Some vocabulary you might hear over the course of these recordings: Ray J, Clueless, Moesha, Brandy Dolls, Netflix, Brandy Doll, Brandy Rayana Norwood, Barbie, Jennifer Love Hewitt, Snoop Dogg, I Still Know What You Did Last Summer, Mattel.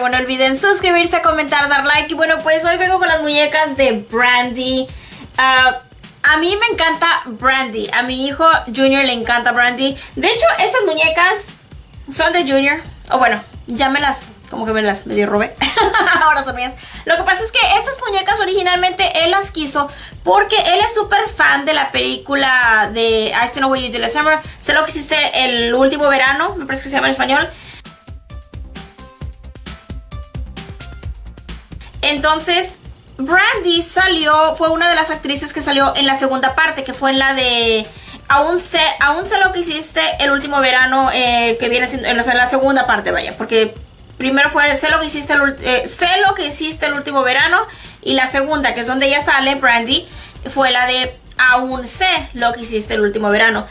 pero bueno, no olviden suscribirse, comentar, dar like. Y bueno, pues hoy vengo con las muñecas de Brandy. A mí me encanta Brandy. A mi hijo Junior le encanta Brandy. De hecho, estas muñecas son de Junior. O bueno, ya me las... como que me las medio robé. Ahora son mías. Lo que pasa es que estas muñecas originalmente él las quiso porque él es súper fan de la película de I Still Know What You Did Last Summer. Sé lo que hiciste el último verano, me parece que se llama en español. Entonces, Brandy salió, fue una de las actrices que salió en la segunda parte, que fue en la de... Aún sé lo que hiciste el último verano, que viene siendo, o sea, en la segunda parte, vaya, porque... primero fue sé lo que hiciste el último verano, y la segunda, que es donde ella sale, Brandy, fue la de aún sé lo que hiciste el último verano.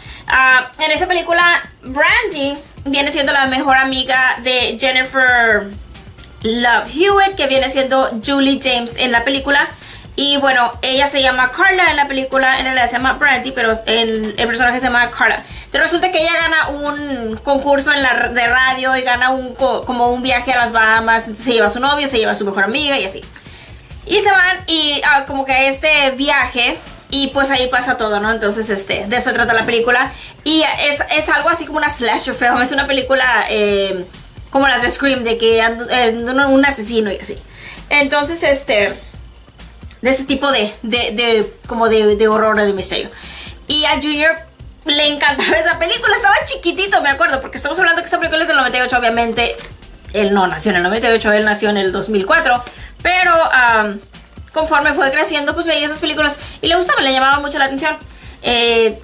En esa película, Brandy viene siendo la mejor amiga de Jennifer Love Hewitt, que viene siendo Julie James en la película. Y bueno, ella se llama Carla en la película, en realidad se llama Brandy, pero el personaje se llama Carla. Entonces resulta que ella gana un concurso de radio y gana como un viaje a las Bahamas. Entonces se lleva a su novio, se lleva a su mejor amiga y así. Y se van y como que a este viaje, y pues ahí pasa todo, ¿no? Entonces de eso trata la película. Y es algo así como una slasher film, es una película como las de Scream, de que un asesino y así. Entonces de ese tipo de horror o de misterio. Y a Junior le encantaba esa película, estaba chiquitito, me acuerdo, porque estamos hablando que esta película es del 98, obviamente él no nació en el 98, él nació en el 2004, pero conforme fue creciendo, pues veía esas películas y le gustaban, le llamaban mucho la atención.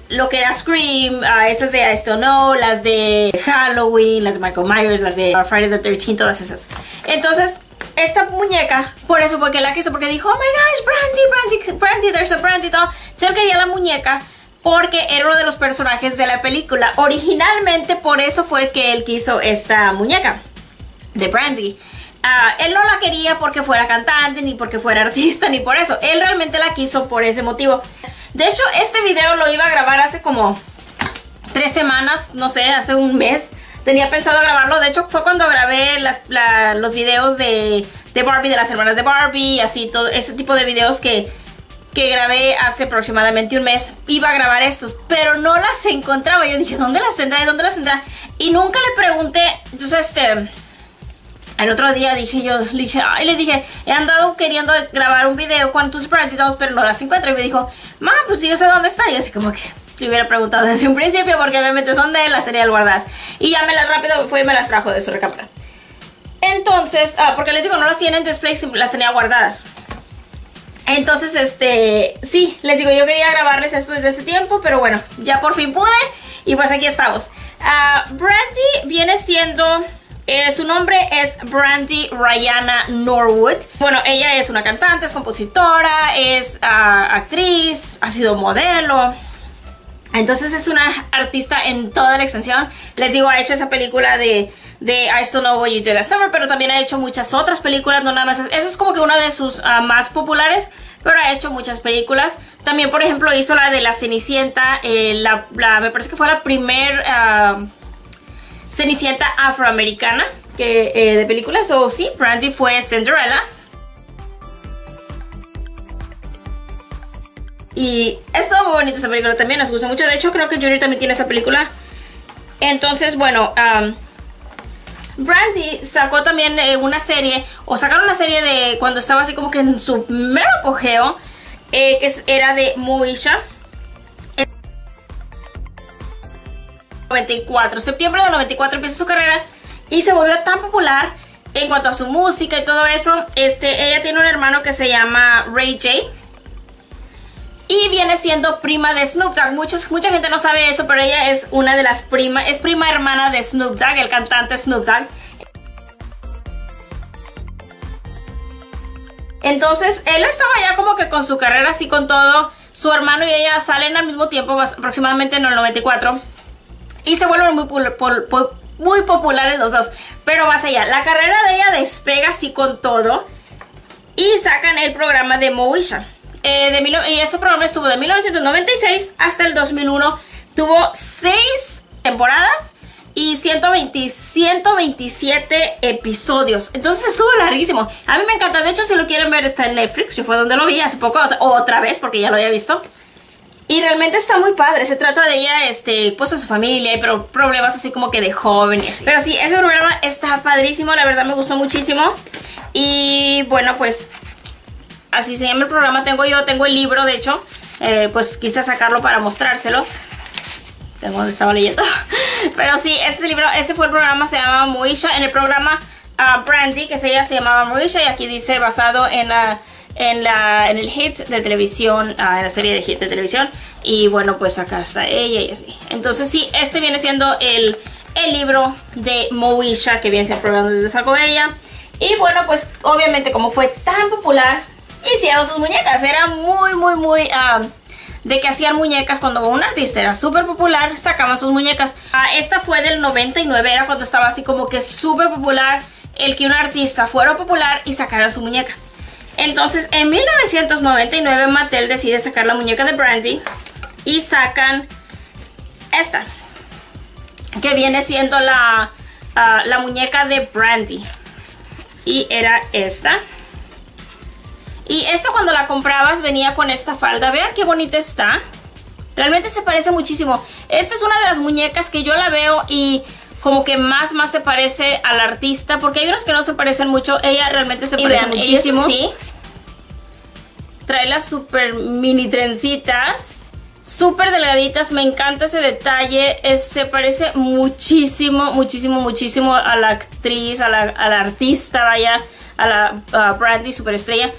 Lo que era Scream, esas de I Still Know, las de Halloween, las de Michael Myers, las de Friday the 13th, todas esas. Entonces... esta muñeca, por eso fue que la quiso, porque dijo, oh my gosh, Brandy, there's a Brandy doll. Yo quería la muñeca porque era uno de los personajes de la película. Originalmente por eso fue que él quiso esta muñeca de Brandy. Él no la quería porque fuera cantante, ni porque fuera artista, ni por eso. Él realmente la quiso por ese motivo. De hecho, este video lo iba a grabar hace como 3 semanas, no sé, hace un mes. Tenía pensado grabarlo, de hecho fue cuando grabé los videos de Barbie, de las hermanas de Barbie, así todo ese tipo de videos que grabé hace aproximadamente un mes. Iba a grabar estos, pero no las encontraba. Yo dije, ¿dónde las tendrá? ¿Dónde las tendrá? Y nunca le pregunté. Entonces el otro día le dije, he andado queriendo grabar un video con tus Brandy Dolls, pero no las encuentro. Y me dijo, ma, pues yo sé dónde están. Y así como que... le hubiera preguntado desde un principio, porque obviamente son de él, las tenía guardadas. Y ya me las rápido fue y me las trajo de su recámara. Entonces, porque les digo, no las tienen en display, las tenía guardadas. Entonces, sí, les digo, yo quería grabarles esto desde ese tiempo, pero bueno, ya por fin pude. Y pues aquí estamos. Brandy viene siendo... su nombre es Brandy Rayana Norwood. Bueno, ella es una cantante, es compositora, es actriz, ha sido modelo... entonces es una artista en toda la extensión. Les digo, ha hecho esa película de I Still Know What You Did Last Summer, pero también ha hecho muchas otras películas, no nada más. Eso es como que una de sus más populares, pero ha hecho muchas películas. También, por ejemplo, hizo la de La Cenicienta, me parece que fue la primer Cenicienta afroamericana de películas. O sí, Brandy fue Cinderella. Y es todo muy bonita esa película también, nos gusta mucho. De hecho, creo que Junior también tiene esa película. Entonces, bueno, Brandy sacó también una serie, o sacaron una serie de cuando estaba así como que en su mero apogeo, que era de Moesha. 94, septiembre de 94 empieza su carrera y se volvió tan popular en cuanto a su música y todo eso. Ella tiene un hermano que se llama Ray J. Y viene siendo prima de Snoop Dogg. Mucha gente no sabe eso, pero ella es una de las primas, es prima hermana de Snoop Dogg, el cantante Snoop Dogg. Entonces, él estaba ya como que con su carrera así con todo. Su hermano y ella salen al mismo tiempo, aproximadamente en el 94. Y se vuelven muy populares los dos. Pero más allá, la carrera de ella despega así con todo. Y sacan el programa de Moesha. Y ese programa estuvo de 1996 hasta el 2001. Tuvo 6 temporadas y 127 episodios. Entonces estuvo larguísimo. A mí me encanta. De hecho, si lo quieren ver, está en Netflix. Yo fue donde lo vi hace poco, otra vez, porque ya lo había visto. Y realmente está muy padre. Se trata de ella, pues a su familia, pero problemas así como que de jóvenes. Pero sí, ese programa está padrísimo. La verdad me gustó muchísimo. Y bueno, pues así se llama el programa. Tengo el libro, de hecho. Pues quise sacarlo para mostrárselos. Tengo donde estaba leyendo. Pero sí, este libro, este fue el programa, se llamaba Moesha. En el programa Brandy, que es ella, se llamaba Moesha. Y aquí dice basado en el hit de televisión, en la serie de hit de televisión. Y bueno, pues acá está ella y así. Entonces sí, este viene siendo el libro de Moesha, que viene siendo el programa donde sacó ella. Y bueno, pues obviamente como fue tan popular, hicieron sus muñecas. Era muy de que hacían muñecas cuando un artista era súper popular, sacaban sus muñecas. Esta fue del 99, era cuando estaba así como que súper popular el que un artista fuera popular y sacara su muñeca. Entonces, en 1999 Mattel decide sacar la muñeca de Brandy y sacan esta, que viene siendo la muñeca de Brandy. Y era esta. Y esta, cuando la comprabas, venía con esta falda. Vean qué bonita está. Realmente se parece muchísimo. Esta es una de las muñecas que yo la veo y como que más se parece al artista, porque hay unos que no se parecen mucho. Ella realmente se parece muchísimo. Sí. Trae las super mini trencitas, súper delgaditas. Me encanta ese detalle. Se parece muchísimo a la actriz, a la artista, vaya, a la Brandy, superestrella.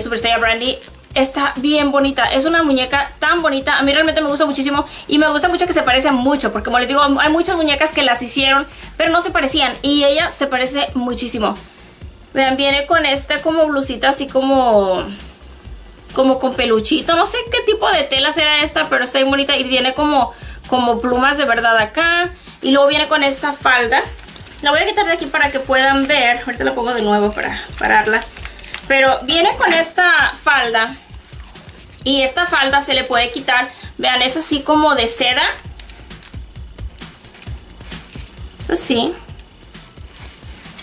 Superestrella Brandy. Está bien bonita, es una muñeca tan bonita. A mí realmente me gusta muchísimo. Y me gusta mucho que se parecen mucho, porque como les digo, hay muchas muñecas que las hicieron pero no se parecían, y ella se parece muchísimo. Vean, viene con esta como blusita así como con peluchito. No sé qué tipo de tela será esta, pero está bien bonita. Y viene como plumas de verdad acá. Y luego viene con esta falda. La voy a quitar de aquí para que puedan ver. Ahorita la pongo de nuevo para pararla. Pero viene con esta falda. Y esta falda se le puede quitar. Vean, es así como de seda. Eso sí.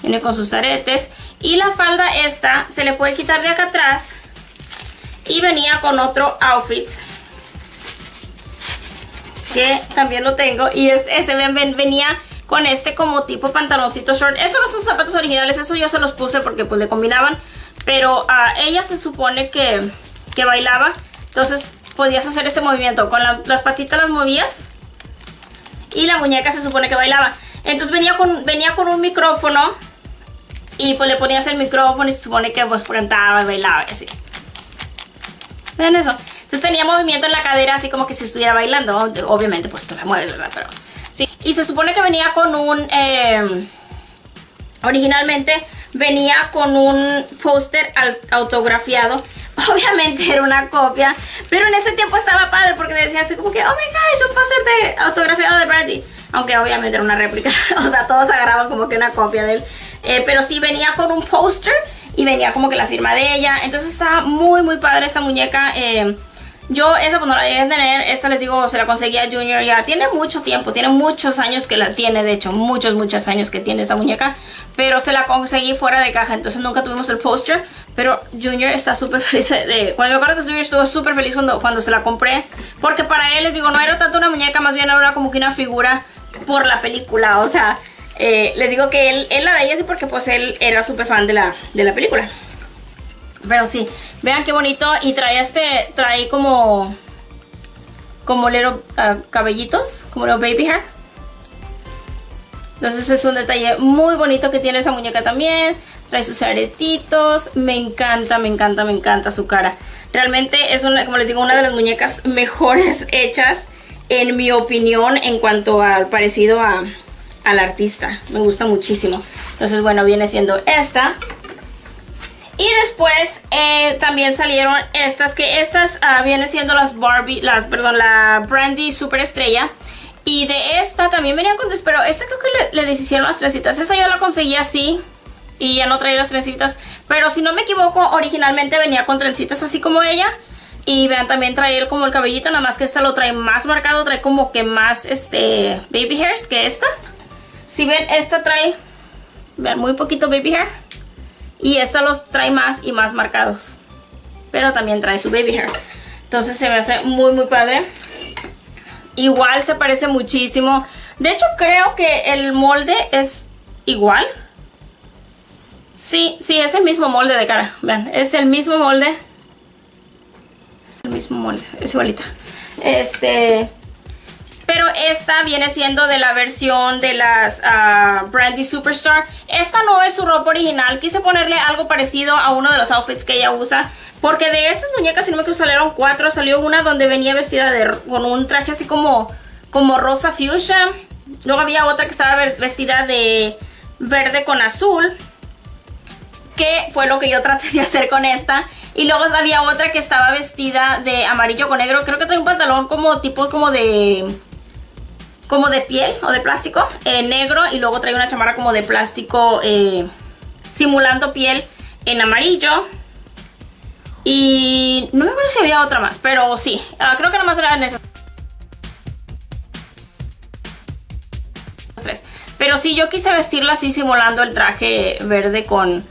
Viene con sus aretes. Y la falda esta se le puede quitar de acá atrás. Y venía con otro outfit, que también lo tengo. Y es ese, vean, venía con este como tipo pantaloncito short. Estos no son zapatos originales, eso yo se los puse porque pues le combinaban. Pero ella se supone que bailaba. Entonces podías hacer este movimiento. Con las patitas las movías. Y la muñeca se supone que bailaba. Entonces venía con un micrófono. Y pues le ponías el micrófono y se supone que pues cantaba y bailaba y así. Vean eso. Entonces tenía movimiento en la cadera así como que si estuviera bailando. Obviamente pues te la mueves, ¿verdad? Pero... sí. Y se supone que venía con un... originalmente venía con un póster autografiado. Obviamente era una copia, pero en ese tiempo estaba padre porque decía así como que, oh my gosh, un póster autografiado de Brandy. Aunque obviamente era una réplica. O sea, todos agarraban como que una copia de él. Pero sí venía con un póster y venía como que la firma de ella. Entonces estaba muy padre esta muñeca. Yo esa cuando la llegué a tener, esta les digo, se la conseguí a Junior ya. Tiene mucho tiempo, tiene muchos años que la tiene, de hecho, muchos años que tiene esta muñeca. Pero se la conseguí fuera de caja, entonces nunca tuvimos el póster. Pero Junior está súper feliz. Bueno, me acuerdo que Junior estuvo súper feliz cuando se la compré. Porque para él, les digo, no era tanto una muñeca, más bien era como que una figura por la película. O sea, les digo que él la veía así porque pues él era súper fan de la película. Pero sí, vean qué bonito. Y trae trae como little, cabellitos, como little baby hair. Entonces es un detalle muy bonito que tiene esa muñeca también. Trae sus aretitos. Me encanta su cara. Realmente es una, como les digo, una de las muñecas mejores hechas, en mi opinión, en cuanto al parecido al artista. Me gusta muchísimo. Entonces bueno, viene siendo esta. Y después también salieron estas, que estas vienen siendo las Barbie, la Brandy Superestrella. Y de esta también venían con, pero esta creo que le deshicieron las trencitas. Esa yo la conseguí así y ya no traía las trencitas. Pero si no me equivoco, originalmente venía con trencitas así como ella. Y vean, también trae él como el cabellito, nada más que esta lo trae más marcado, trae como que más baby hairs que esta. Si ven, esta trae, vean, muy poquito baby hair. Y esta los trae más y más marcados. Pero también trae su baby hair. Entonces se me hace muy muy padre. Igual se parece muchísimo. De hecho creo que el molde es igual. Sí, sí, es el mismo molde de cara. Vean, es el mismo molde. Es el mismo molde, es igualita. Pero esta viene siendo de la versión de las Brandy Superstar. Esta no es su ropa original. Quise ponerle algo parecido a uno de los outfits que ella usa. Porque de estas muñecas, si no me equivoco, salieron 4. Salió una donde venía vestida con un traje así como rosa fuchsia. Luego había otra que estaba vestida de verde con azul, que fue lo que yo traté de hacer con esta. Y luego había otra que estaba vestida de amarillo con negro. Creo que trae un pantalón como tipo como de piel o de plástico negro, y luego trae una chamarra como de plástico simulando piel en amarillo. Y no me acuerdo si había otra más, pero sí, creo que nomás eran esas tres. Pero sí, yo quise vestirla así simulando el traje verde con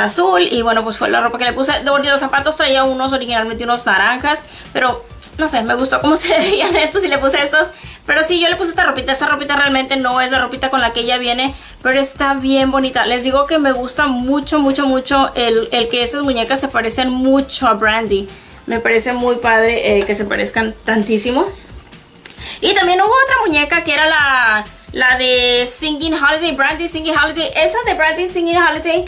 azul, y bueno, pues fue la ropa que le puse. De los zapatos traía unos originalmente unos naranjas, pero no sé, me gustó cómo se veían estos y le puse estos. Pero sí, yo le puse esta ropita. Esta ropita realmente no es la ropita con la que ella viene, pero está bien bonita. Les digo que me gusta mucho, mucho, mucho el que estas muñecas se parecen mucho a Brandy. Me parece muy padre que se parezcan tantísimo. Y también hubo otra muñeca que era la de Singing Holiday, Brandy Singing Holiday. Esa de Brandy Singing Holiday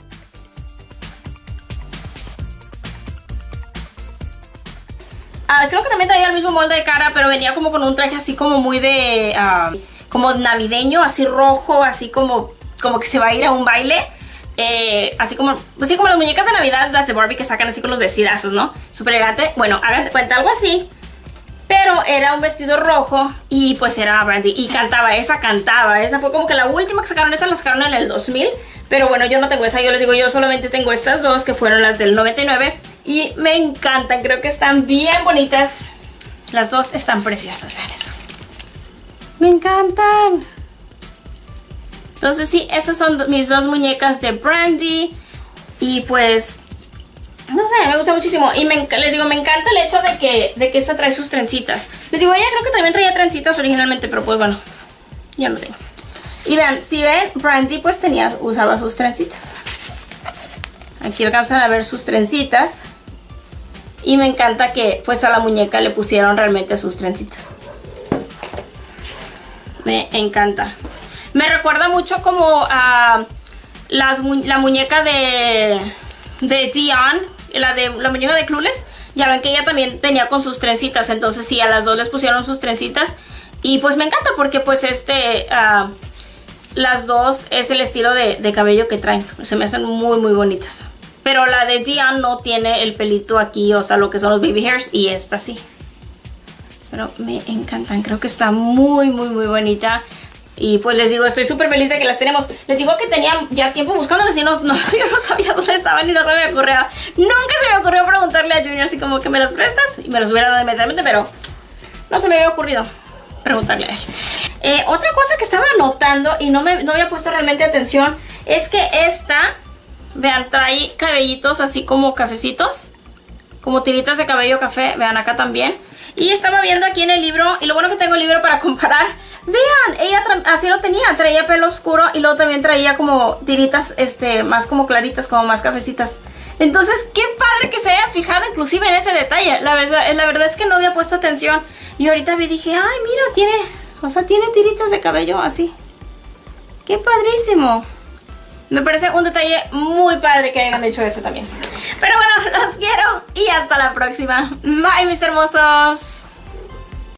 creo que también traía el mismo molde de cara, pero venía como con un traje así como muy de... como navideño, así rojo, así como que se va a ir a un baile. Así como... pues sí, como las muñecas de Navidad, las de Barbie que sacan así con los vestidazos, ¿no? Súper elegante. Bueno, háganse cuenta, algo así. Pero era un vestido rojo y pues era Brandy. Y cantaba. Esa fue como que la última que sacaron. Esa la sacaron en el 2000. Pero bueno, yo no tengo esa. Yo les digo, yo solamente tengo estas dos que fueron las del 99. Y me encantan, creo que están bien bonitas. Las dos están preciosas, vean eso. ¡Me encantan! Entonces sí, estas son mis dos muñecas de Brandy. Y pues, no sé, me gusta muchísimo. Y les digo, me encanta el hecho de que esta trae sus trencitas. Les digo, ella creo que también traía trencitas originalmente, pero pues bueno, ya no tengo. Y vean, si ven, Brandy pues usaba sus trencitas. Aquí alcanzan a ver sus trencitas. Y me encanta que pues a la muñeca le pusieron realmente sus trencitas. Me encanta. Me recuerda mucho como a la muñeca de Dion, la muñeca de Clueless. Ya ven que ella también tenía con sus trencitas. Entonces sí, a las dos les pusieron sus trencitas. Y pues me encanta porque pues las dos es el estilo de cabello que traen. Se me hacen muy muy bonitas. Pero la de Diane no tiene el pelito aquí, o sea, lo que son los baby hairs, y esta sí. Pero me encantan, creo que está muy muy muy bonita. Y pues les digo, estoy súper feliz de que las tenemos. Les digo que tenía ya tiempo buscándolas y yo no sabía dónde estaban y no se me ocurrió. Nunca se me ocurrió preguntarle a Junior así como que me las prestas, y me las hubiera dado inmediatamente, pero no se me había ocurrido preguntarle a él. Otra cosa que estaba notando y no había puesto realmente atención es que esta, vean, trae cabellitos así como cafecitos, como tiritas de cabello café, vean acá también. Y estaba viendo aquí en el libro, y lo bueno que tengo el libro para comparar, vean, ella así lo tenía, traía pelo oscuro y luego también traía como tiritas más como claritas, como más cafecitas. Entonces, qué padre que se haya fijado inclusive en ese detalle. La verdad es que no había puesto atención. Y ahorita vi, dije, ay, mira, tiene tiritas de cabello así. ¡Qué padrísimo! Me parece un detalle muy padre que hayan hecho eso también. Pero bueno, los quiero y hasta la próxima. Bye, mis hermosos.